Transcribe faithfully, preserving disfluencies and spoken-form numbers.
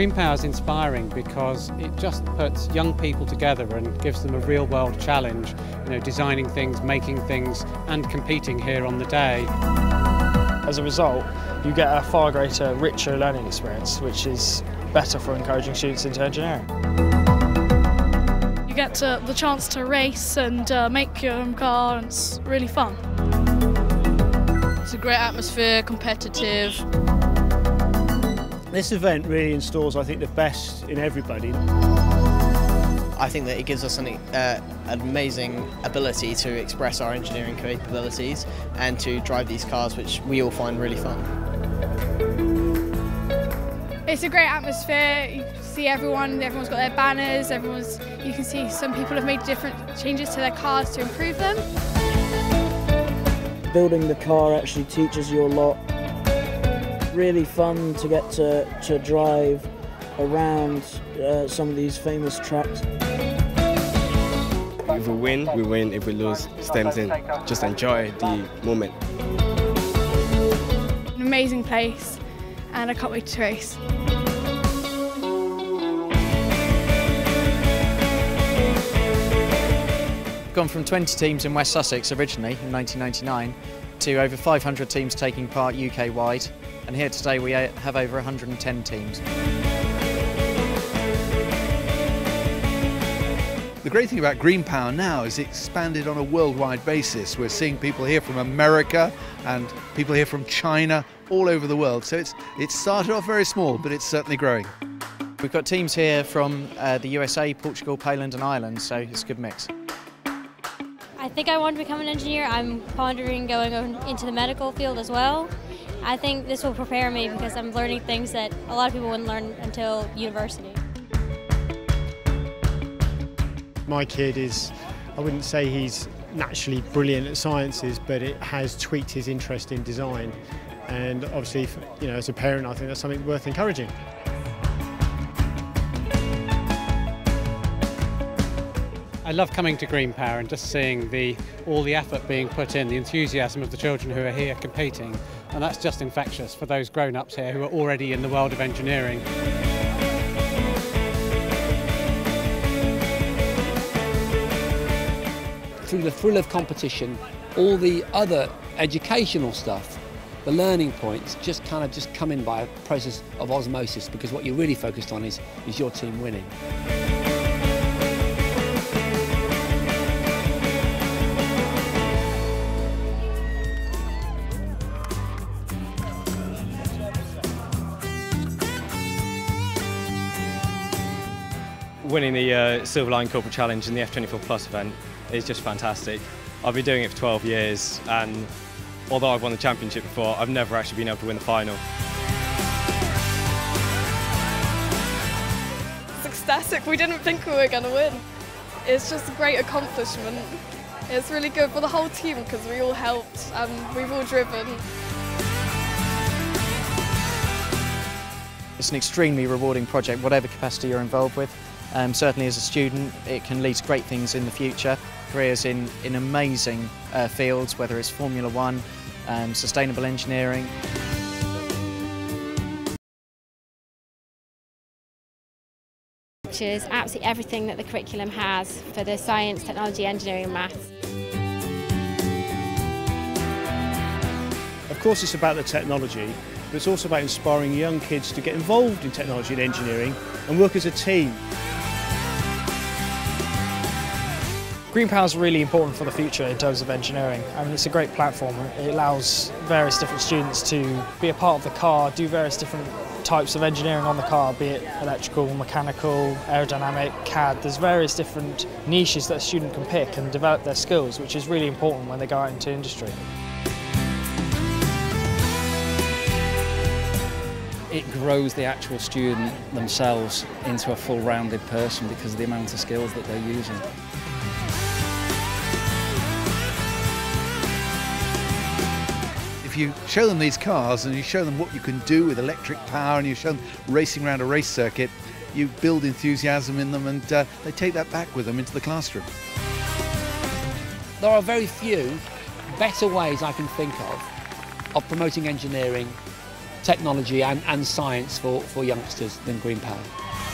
Green Power is inspiring because it just puts young people together and gives them a real world challenge, you know, designing things, making things and competing here on the day. As a result, you get a far greater, richer learning experience, which is better for encouraging students into engineering. You get uh, the chance to race and uh, make your own car, and it's really fun. It's a great atmosphere, competitive. This event really installs, I think, the best in everybody. I think that it gives us an uh, amazing ability to express our engineering capabilities and to drive these cars, which we all find really fun. It's a great atmosphere. You see everyone, everyone's got their banners, everyone's, you can see some people have made different changes to their cars to improve them. Building the car actually teaches you a lot. Really fun to get to, to drive around uh, some of these famous tracks. If we win, we win. If we lose, stems in. Just enjoy the moment. An amazing place, and I can't wait to race. Gone from twenty teams in West Sussex originally in nineteen ninety-nine to over five hundred teams taking part U K-wide, and here today we have over one hundred and ten teams. The great thing about Green Power now is it's expanded on a worldwide basis. We're seeing people here from America and people here from China, all over the world. So it's it started off very small, but it's certainly growing. We've got teams here from uh, the U S A, Portugal, Poland and Ireland, so it's a good mix. I think I want to become an engineer. I'm pondering going into the medical field as well. I think this will prepare me because I'm learning things that a lot of people wouldn't learn until university. My kid is, I wouldn't say he's naturally brilliant at sciences, but it has tweaked his interest in design. And obviously, you know, as a parent, I think that's something worth encouraging. I love coming to Green Power and just seeing the, all the effort being put in, the enthusiasm of the children who are here competing. And that's just infectious for those grown-ups here who are already in the world of engineering. Through the thrill of competition, all the other educational stuff, the learning points, just kind of just come in by a process of osmosis, because what you're really focused on is, is your team winning. Winning the uh, Silverline Corporate Challenge and the F twenty-four Plus event is just fantastic. I've been doing it for twelve years, and although I've won the championship before, I've never actually been able to win the final. It's ecstatic. We didn't think we were going to win. It's just a great accomplishment. It's really good for the whole team because we all helped and we've all driven. It's an extremely rewarding project, whatever capacity you're involved with. Um, certainly as a student, it can lead to great things in the future, careers in, in amazing uh, fields, whether it's Formula One, um, sustainable engineering. Teaches absolutely everything that the curriculum has for the science, technology, engineering and maths. Of course it's about the technology, but it's also about inspiring young kids to get involved in technology and engineering and work as a team. Green Power is really important for the future in terms of engineering. I mean, it's a great platform. It allows various different students to be a part of the car, do various different types of engineering on the car, be it electrical, mechanical, aerodynamic, C A D. There's various different niches that a student can pick and develop their skills, which is really important when they go out into industry. It grows the actual student themselves into a full-rounded person because of the amount of skills that they're using. If you show them these cars and you show them what you can do with electric power and you show them racing around a race circuit, you build enthusiasm in them, and uh, they take that back with them into the classroom. There are very few better ways I can think of of promoting engineering technology and, and science for, for youngsters than green power.